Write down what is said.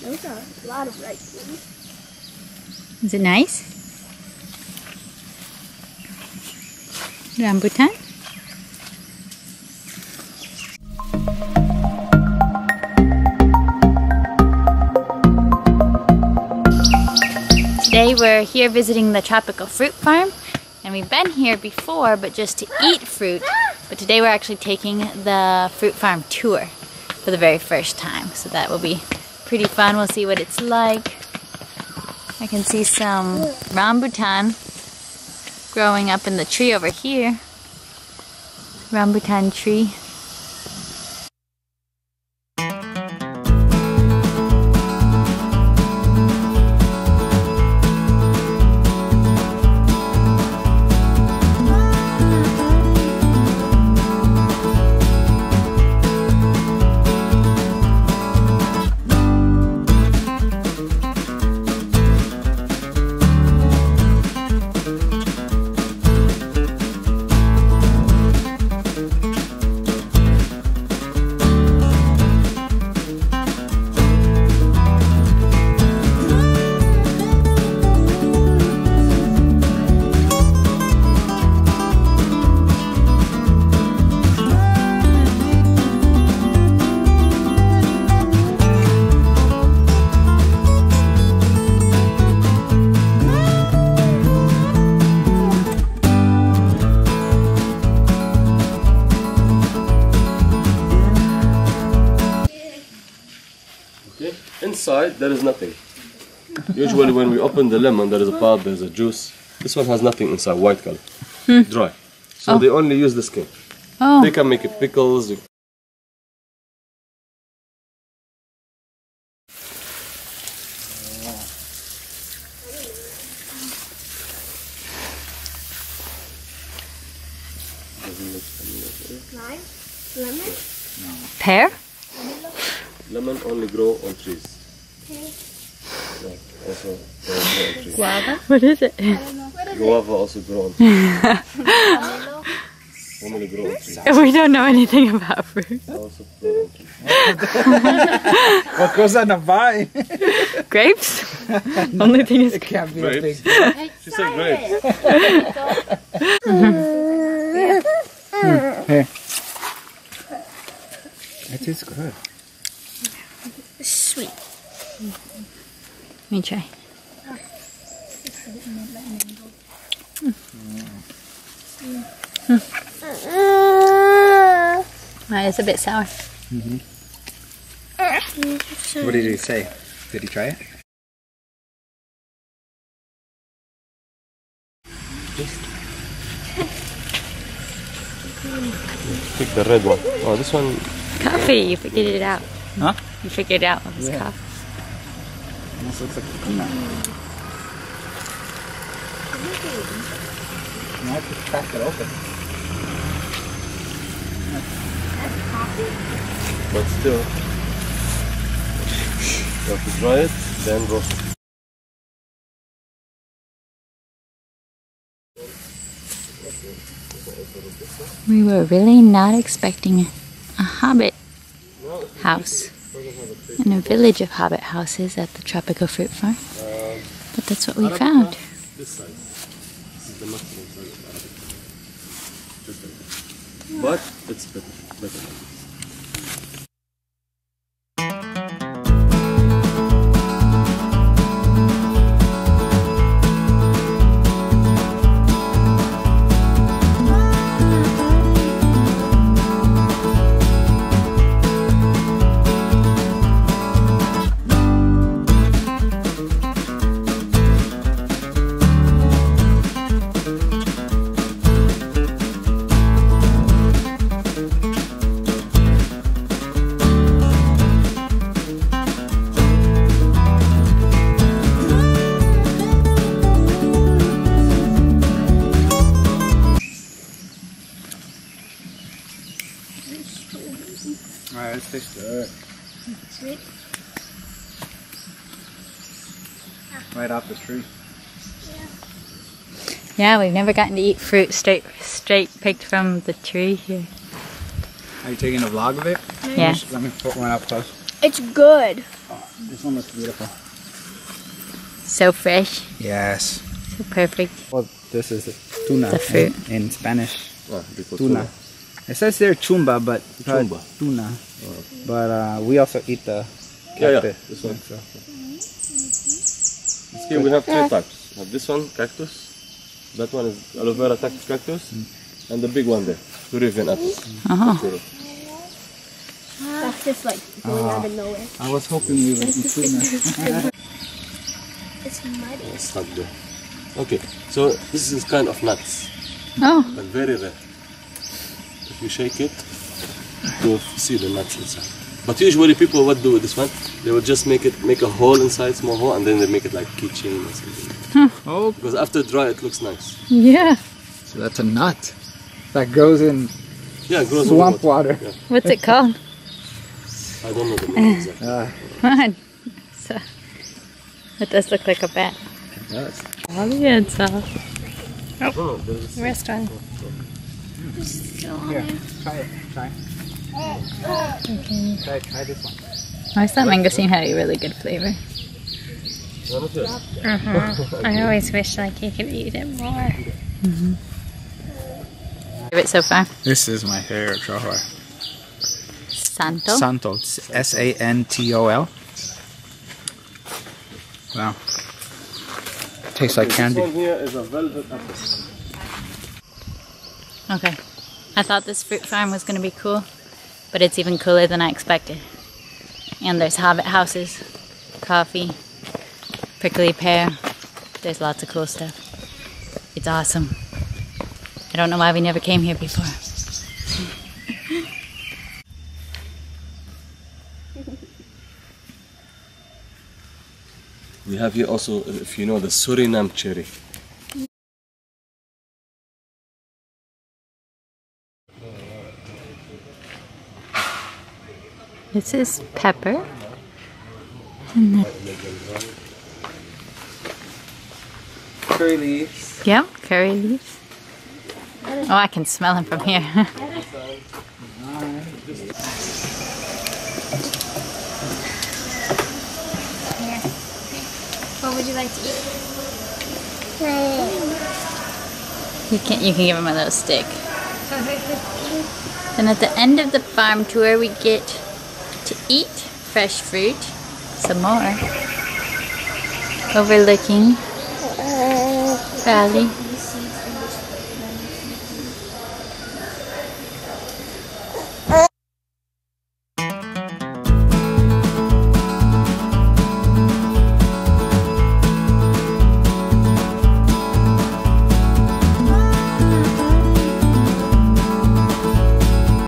There's a lot of ripe ones. Is it nice? Rambutan? Today we're here visiting the Tropical Fruit Farm, and we've been here before but just to eat fruit, but today we're actually taking the fruit farm tour for the very first time, so that will be pretty fun. We'll see what it's like. I can see some rambutan growing up in the tree over here. Rambutan tree. Inside there is nothing. Usually when we open the lemon there is a pulp, there is a juice. This one has nothing inside, white color, dry. So they only use the skin. They can make it pickles. Lemon? Pear? Lemon only grow on trees. Like also grow on trees. Guava? What is it? Guava also grow on trees. Only grow on trees. We don't know anything about fruit. Also grow on trees. What goes on a vine? Grapes? Only thing is grapes. Grapes. She said grapes. That is good. Sweet. Let me try. It's a bit sour. What did he say? Did he try it? Pick the red one. Oh, this one. Coffee. You figured it out. Huh? You figured it out with this cup. Almost looks like a coconut. You have to crack it open. That's coffee. But still, you have to dry it, then roast it. We were really not expecting a hobbit house in a village of hobbit houses at the Tropical Fruit Farm, but that's what we found. But it's better. Alright, let's taste it. Sweet. Right off the tree. Yeah, we've never gotten to eat fruit straight picked from the tree here. Are you taking a vlog of it? Yeah. Let me put one up close. It's good. Oh. This one looks beautiful. So fresh. Yes. So perfect. Well, this is the tuna. The fruit. In Spanish, oh, tuna. It says there chumba, but chumba. Tuna. Oh. But we also eat the cactus. Yeah, yeah. This one. So. Mm-hmm. Here we have three types. We have this one, cactus. That one is aloe vera cactus. Mm. And the big one there, Peruvian apples. Uh-huh. That's just like going out of nowhere. I was hoping we would eat tuna. It's muddy. It's not there. Okay, so this is kind of nuts. Oh. But very rare. If you shake it, you'll see the nuts inside. But usually people, what do with this one? They would just make a hole inside, small hole, and then they make it like keychain or something. Huh. Oh. Because after dry, it looks nice. Yeah. So that's a nut that grows in swamp water. Yeah. What's it called? I don't know the name exactly. So, it does look like a bat. It does. Oh, yeah, it's rest on. Here, try it. Try. Okay. Try this one. I always thought mangosteen had a really good flavor. I always wish like you could eat it more. Favorite so far? This is my favorite so far. Santol? Santol. S-A-N-T-O-L. Wow. Tastes like candy. This one here is a velvet apple. Okay. I thought this fruit farm was going to be cool, but it's even cooler than I expected. And there's Hobbit Houses, coffee, prickly pear. There's lots of cool stuff. It's awesome. I don't know why we never came here before. We have here also, if you know, the Suriname cherry. This is pepper. And curry leaves. Yep, curry leaves. Oh, I can smell them from here. What would you like to eat? You can give him a little stick. Then at the end of the farm tour we get to eat fresh fruit some more, overlooking valley.